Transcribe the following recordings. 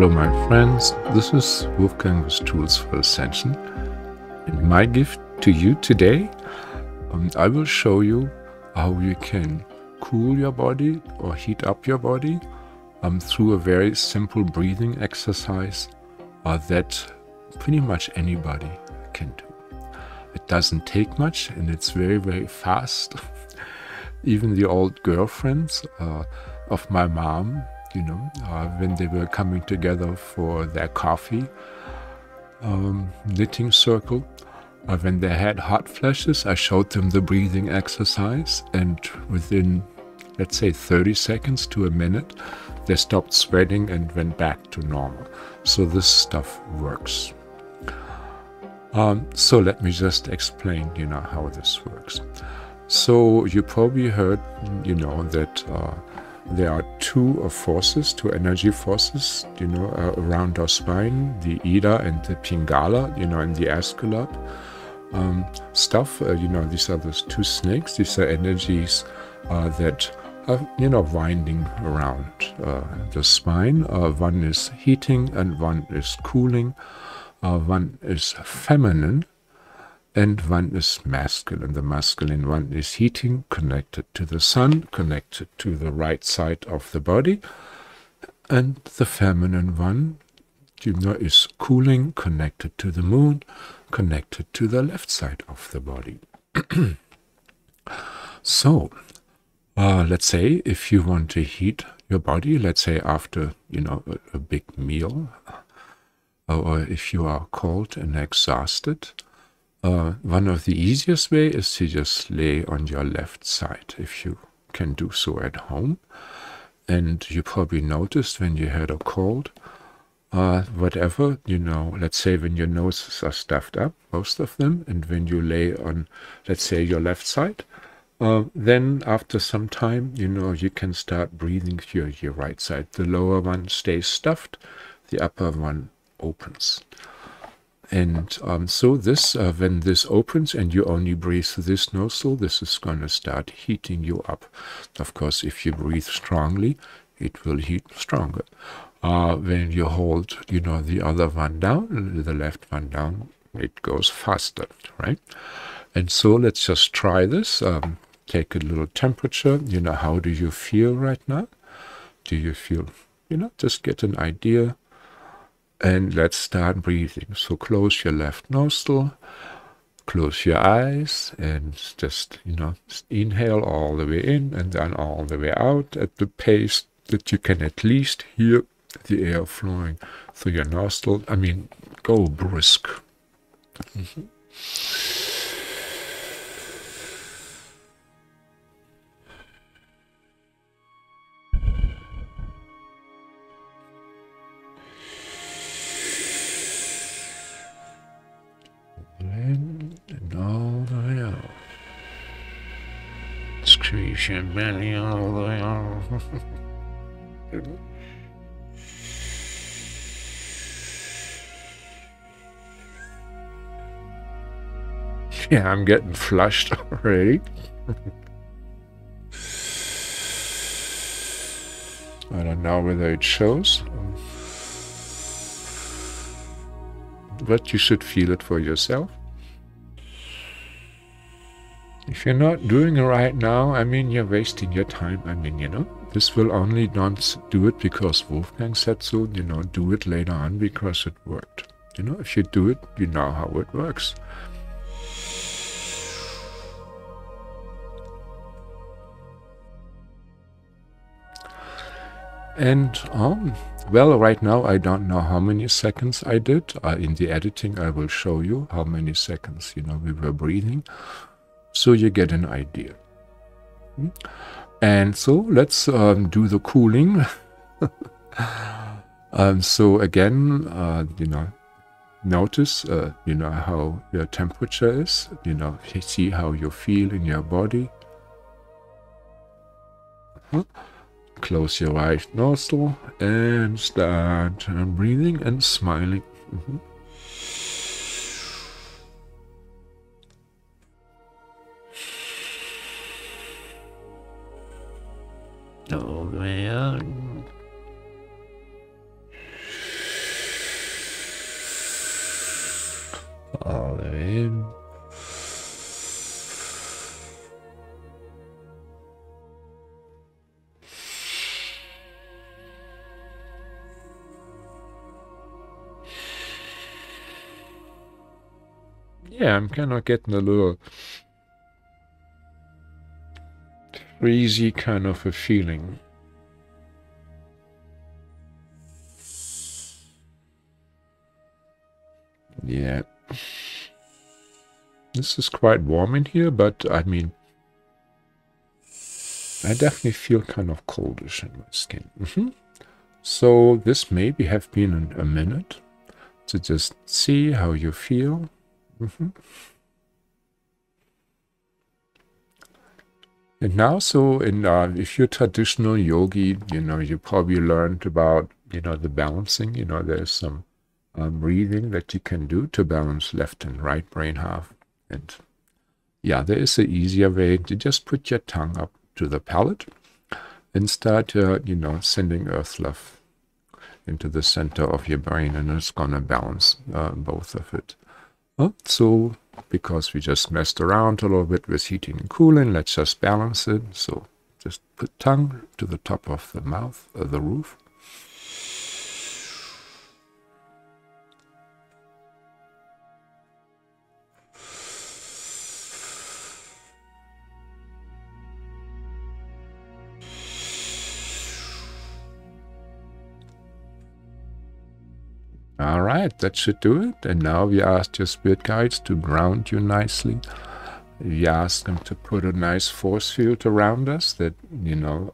Hello my friends, this is Wolfgang with Tools for Ascension, and my gift to you today, I will show you how you can cool your body or heat up your body through a very simple breathing exercise that pretty much anybody can do. It doesn't take much and it's very, very fast. Even the old girlfriends of my mom, you know, when they were coming together for their coffee knitting circle, when they had hot flashes, I showed them the breathing exercise, and within, let's say, 30 seconds to a minute, they stopped sweating and went back to normal. So this stuff works. So let me just explain, you know, how this works. So you probably heard, you know, that there are two energy forces, you know, around our spine, the Ida and the Pingala, you know, and the Asclepius stuff. You know, these are those two snakes. These are energies that are, you know, winding around the spine. One is heating and one is cooling. One is feminine and one is masculine. The masculine one is heating, connected to the sun, connected to the right side of the body. And the feminine one, you know, is cooling, connected to the moon, connected to the left side of the body. So, let's say if you want to heat your body, let's say after, you know, a big meal, or if you are cold and exhausted, one of the easiest way is to just lay on your left side, if you can do so at home. And you probably noticed when you had a cold, whatever, you know, let's say when your noses are stuffed up, most of them, and when you lay on, let's say, your left side, then after some time, you know, you can start breathing your right side. The lower one stays stuffed, the upper one opens. And so this, when this opens and you only breathe through this nostril, this is going to start heating you up. Of course, if you breathe strongly, it will heat stronger. When you hold, you know, the other one down, the left one down, it goes faster, right? And so let's just try this. Take a little temperature. You know, how do you feel right now? Do you feel, you know, just get an idea. And let's start breathing. So close your left nostril, close your eyes, and just, you know, just inhale all the way in and then all the way out at the pace that you can at least hear the air flowing through your nostril. I mean, go brisk. Mm-hmm. Squeeze your belly all the way out. Yeah, I'm getting flushed already. I don't know whether it shows, but you should feel it for yourself. If you're not doing it right now, I mean, you're wasting your time. I mean, you know, this will only not do it because Wolfgang said so, you know, do it later on because it worked. You know, if you do it, you know how it works. And, well, right now, I don't know how many seconds I did. In the editing, I will show you how many seconds, you know, we were breathing. So you get an idea. And so let's do the cooling. So again, you know, notice, you know, how your temperature is, you know, see how you feel in your body. Close your right nostril and start breathing and smiling. Oh man. Yeah, I'm kind of getting a little freezy kind of a feeling. Yeah. This is quite warm in here, but I mean, I definitely feel kind of coldish in my skin. So this maybe have been a minute to just see how you feel. And now, so in if you're traditional yogi, you know, you probably learned about, you know, the balancing. You know, there's some breathing that you can do to balance left and right brain half. And yeah, there is an easier way to just put your tongue up to the palate and start, you know, sending earth love into the center of your brain, and it's gonna balance both of it. So because we just messed around a little bit with heating and cooling, let's just balance it. So just put tongue to the top of the mouth, the roof. All right, that should do it. And now we asked your spirit guides to ground you nicely. We asked them to put a nice force field around us that, you know,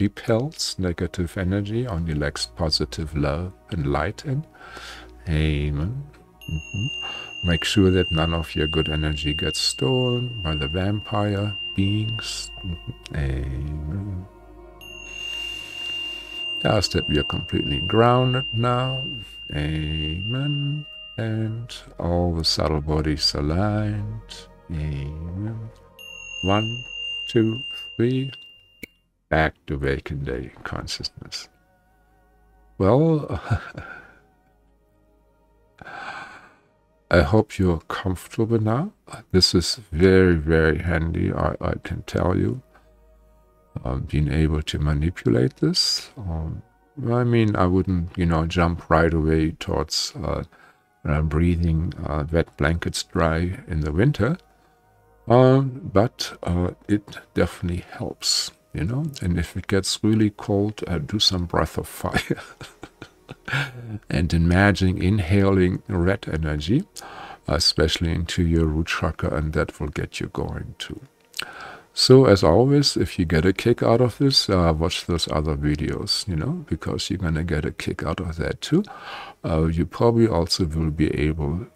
repels negative energy, only lets positive love and light in. Amen. Make sure that none of your good energy gets stolen by the vampire beings. Amen. Just that we are completely grounded now. Amen. And all the subtle bodies aligned. Amen. 1, 2, 3. Back to vacant day consciousness. Well, I hope you're comfortable now. This is very, very handy, I can tell you. Being able to manipulate this. I mean, I wouldn't, you know, jump right away towards breathing wet blankets dry in the winter, but it definitely helps, you know. And if it gets really cold, do some breath of fire and imagine inhaling red energy, especially into your root chakra, and that will get you going too. So, as always, if you get a kick out of this, watch those other videos, you know, because you're going to get a kick out of that too. You probably also will be able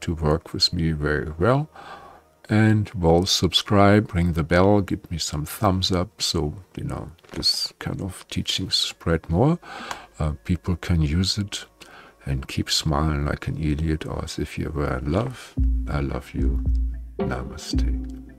to work with me very well. And, well, subscribe, ring the bell, give me some thumbs up, so, you know, this kind of teaching spread more. People can use it, and keep smiling like an idiot, or as if you were in love. I love you. Namaste.